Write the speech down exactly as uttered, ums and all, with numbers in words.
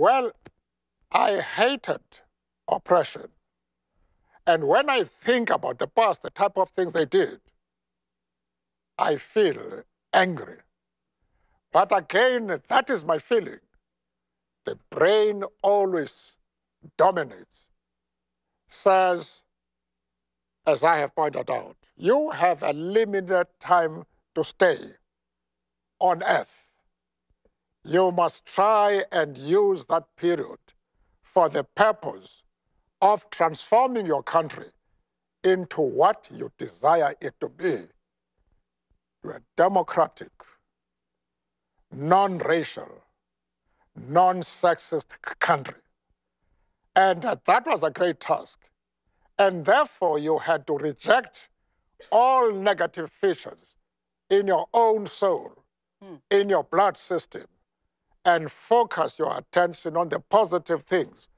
Well, I hated oppression. And when I think about the past, the type of things they did, I feel angry. But again, that is my feeling. The brain always dominates, says, as I have pointed out, you have a limited time to stay on earth. You must try and use that period for the purpose of transforming your country into what you desire it to be. You are democratic, non-racial, non-sexist country. And that was a great task. And therefore, you had to reject all negative features in your own soul, mm. in your blood system, and focus your attention on the positive things.